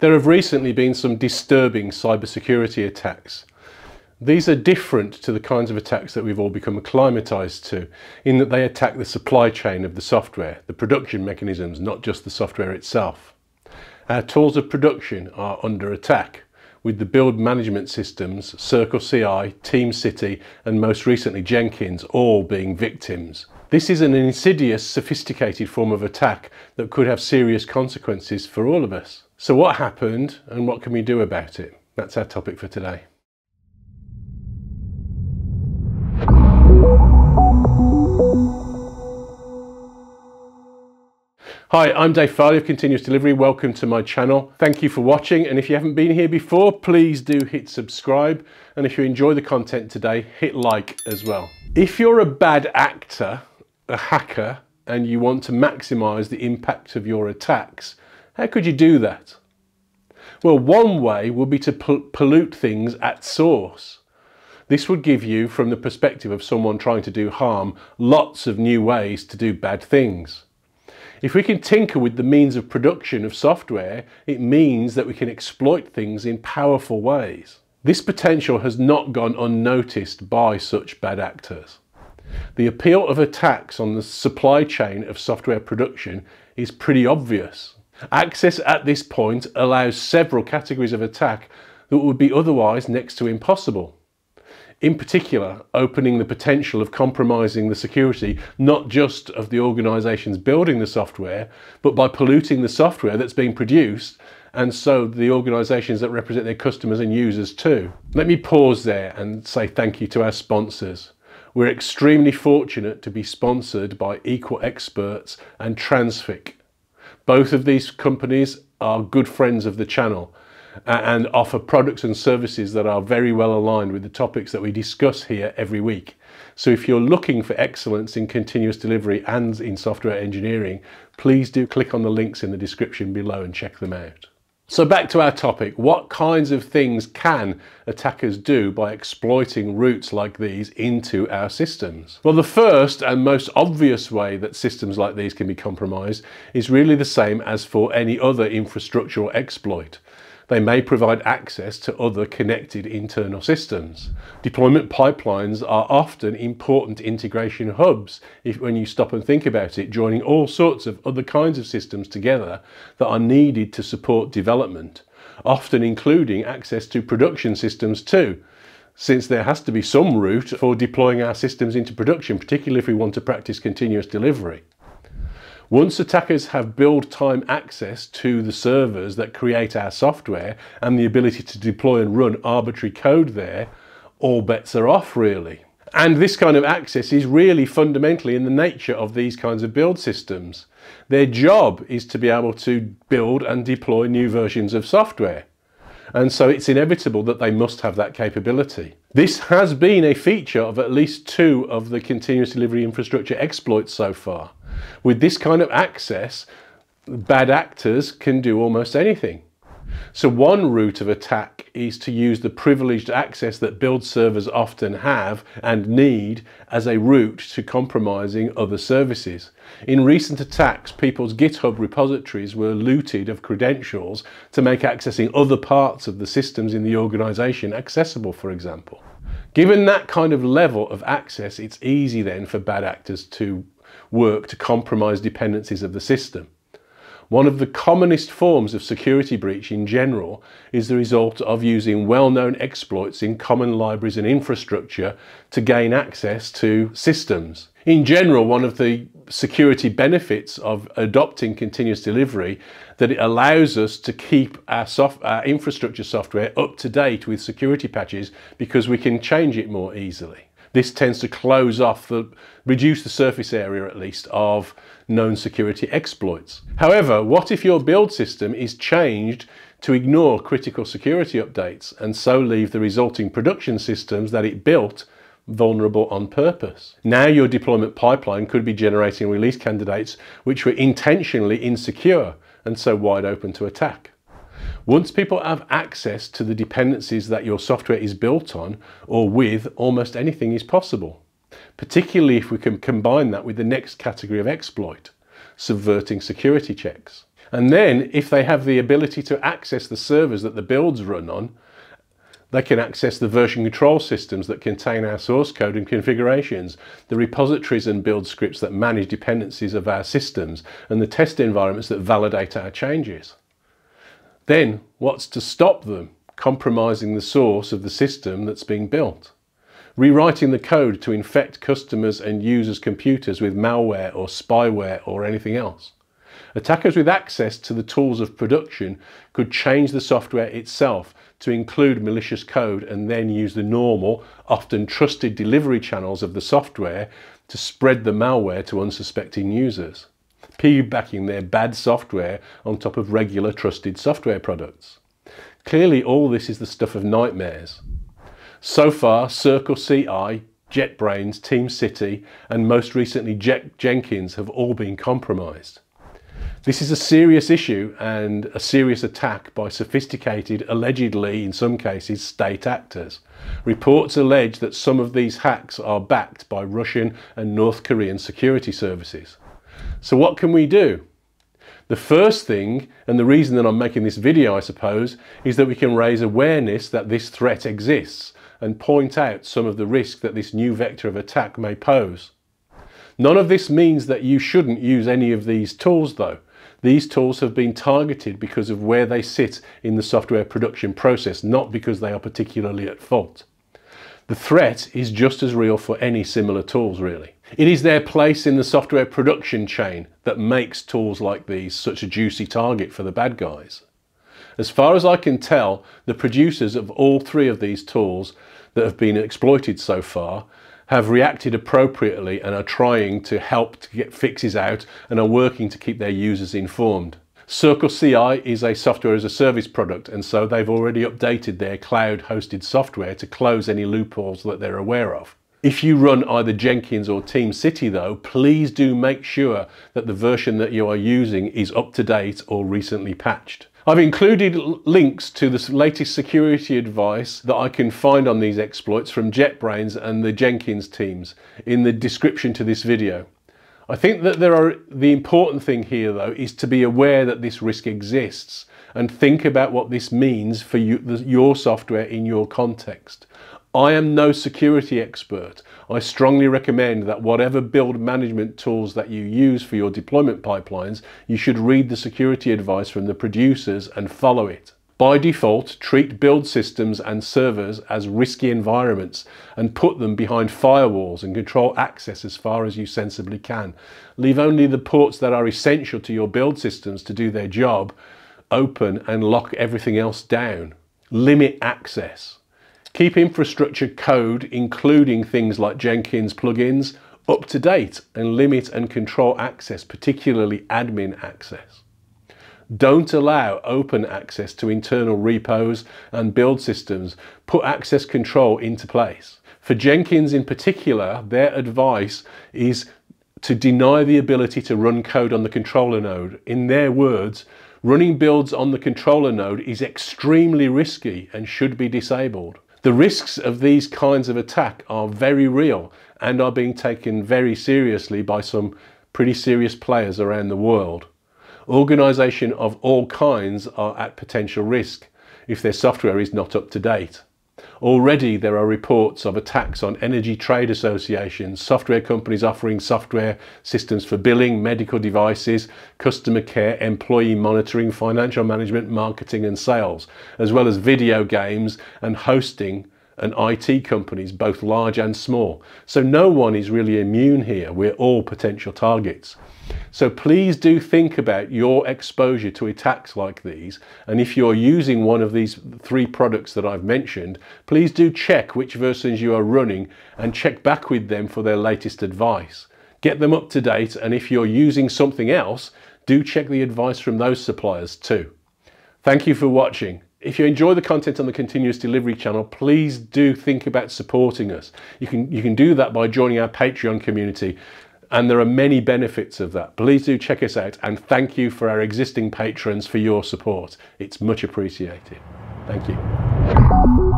There have recently been some disturbing cybersecurity attacks. These are different to the kinds of attacks that we've all become acclimatized to, in that they attack the supply chain of the software, the production mechanisms, not just the software itself. Our tools of production are under attack, with the build management systems, CircleCI, TeamCity, and most recently Jenkins, all being victims. This is an insidious, sophisticated form of attack that could have serious consequences for all of us. So what happened and what can we do about it? That's our topic for today. Hi, I'm Dave Farley of Continuous Delivery. Welcome to my channel. Thank you for watching, and if you haven't been here before, please do hit subscribe, and if you enjoy the content today, hit like as well. If you're a bad actor, a hacker, and you want to maximize the impact of your attacks, how could you do that? Well, one way would be to pollute things at source. This would give you, from the perspective of someone trying to do harm, lots of new ways to do bad things. If we can tinker with the means of production of software, it means that we can exploit things in powerful ways. This potential has not gone unnoticed by such bad actors. The appeal of attacks on the supply chain of software production is pretty obvious. Access at this point allows several categories of attack that would be otherwise next to impossible. In particular, opening the potential of compromising the security, not just of the organisations building the software, but by polluting the software that's being produced, and so the organisations that represent their customers and users too. Let me pause there and say thank you to our sponsors. We're extremely fortunate to be sponsored by Equal Experts and Transfic. Both of these companies are good friends of the channel and offer products and services that are very well aligned with the topics that we discuss here every week. So if you're looking for excellence in continuous delivery and in software engineering, please do click on the links in the description below and check them out. So back to our topic, what kinds of things can attackers do by exploiting routes like these into our systems? Well, the first and most obvious way that systems like these can be compromised is really the same as for any other infrastructural exploit. They may provide access to other connected internal systems. Deployment pipelines are often important integration hubs when you stop and think about it, joining all sorts of other kinds of systems together that are needed to support development, often including access to production systems too, since there has to be some route for deploying our systems into production, particularly if we want to practice continuous delivery. Once attackers have build time access to the servers that create our software and the ability to deploy and run arbitrary code there, all bets are off really. And this kind of access is really fundamentally in the nature of these kinds of build systems. Their job is to be able to build and deploy new versions of software. And so it's inevitable that they must have that capability. This has been a feature of at least two of the continuous delivery infrastructure exploits so far. With this kind of access, bad actors can do almost anything. So one route of attack is to use the privileged access that build servers often have and need as a route to compromising other services. In recent attacks, people's GitHub repositories were looted of credentials to make accessing other parts of the systems in the organization accessible, for example. Given that kind of level of access, it's easy then for bad actors to work to compromise dependencies of the system. One of the commonest forms of security breach in general is the result of using well-known exploits in common libraries and infrastructure to gain access to systems. In general, one of the security benefits of adopting continuous delivery that it allows us to keep our infrastructure software up to date with security patches because we can change it more easily. This tends to close off, reduce the surface area at least, of known security exploits. However, what if your build system is changed to ignore critical security updates and so leave the resulting production systems that it built vulnerable on purpose? Now your deployment pipeline could be generating release candidates which were intentionally insecure and so wide open to attack. Once people have access to the dependencies that your software is built on or with, almost anything is possible, particularly if we can combine that with the next category of exploit, subverting security checks. And then if they have the ability to access the servers that the builds run on, they can access the version control systems that contain our source code and configurations, the repositories and build scripts that manage dependencies of our systems, and the test environments that validate our changes. Then what's to stop them compromising the source of the system that's being built? Rewriting the code to infect customers and users' computers with malware or spyware or anything else. Attackers with access to the tools of production could change the software itself to include malicious code and then use the normal, often trusted delivery channels of the software to spread the malware to unsuspecting users, piggybacking their bad software on top of regular trusted software products. Clearly, all this is the stuff of nightmares. So far, CircleCI, JetBrains, TeamCity, and most recently Jenkins have all been compromised. This is a serious issue and a serious attack by sophisticated, allegedly in some cases, state actors. Reports allege that some of these hacks are backed by Russian and North Korean security services. So what can we do? The first thing, and the reason that I'm making this video, I suppose, is that we can raise awareness that this threat exists and point out some of the risk that this new vector of attack may pose. None of this means that you shouldn't use any of these tools though. These tools have been targeted because of where they sit in the software production process, not because they are particularly at fault. The threat is just as real for any similar tools really. It is their place in the software production chain that makes tools like these such a juicy target for the bad guys. As far as I can tell, the producers of all three of these tools that have been exploited so far have reacted appropriately and are trying to help to get fixes out and are working to keep their users informed. CircleCI is a software as a service product, and so they've already updated their cloud hosted software to close any loopholes that they're aware of. If you run either Jenkins or TeamCity though, please do make sure that the version that you are using is up to date or recently patched. I've included links to the latest security advice that I can find on these exploits from JetBrains and the Jenkins teams in the description to this video. I think that the important thing here though is to be aware that this risk exists and think about what this means for your software in your context. I am no security expert. I strongly recommend that whatever build management tools that you use for your deployment pipelines, you should read the security advice from the producers and follow it. By default, treat build systems and servers as risky environments and put them behind firewalls and control access as far as you sensibly can. Leave only the ports that are essential to your build systems to do their job open and lock everything else down. Limit access. Keep infrastructure code, including things like Jenkins plugins, up to date and limit and control access, particularly admin access. Don't allow open access to internal repos and build systems. Put access control into place. For Jenkins in particular, their advice is to deny the ability to run code on the controller node. In their words, running builds on the controller node is extremely risky and should be disabled. The risks of these kinds of attack are very real and are being taken very seriously by some pretty serious players around the world. Organizations of all kinds are at potential risk if their software is not up to date. Already there are reports of attacks on energy trade associations, software companies offering software systems for billing, medical devices, customer care, employee monitoring, financial management, marketing and sales, as well as video games and hosting and IT companies, both large and small. So no one is really immune here. We're all potential targets. So please do think about your exposure to attacks like these. And if you're using one of these three products that I've mentioned, please do check which versions you are running and check back with them for their latest advice. Get them up to date. And if you're using something else, do check the advice from those suppliers too. Thank you for watching. If you enjoy the content on the Continuous Delivery channel, please do think about supporting us. You can do that by joining our Patreon community, and there are many benefits of that. Please do check us out, and thank you for our existing patrons for your support. It's much appreciated. Thank you.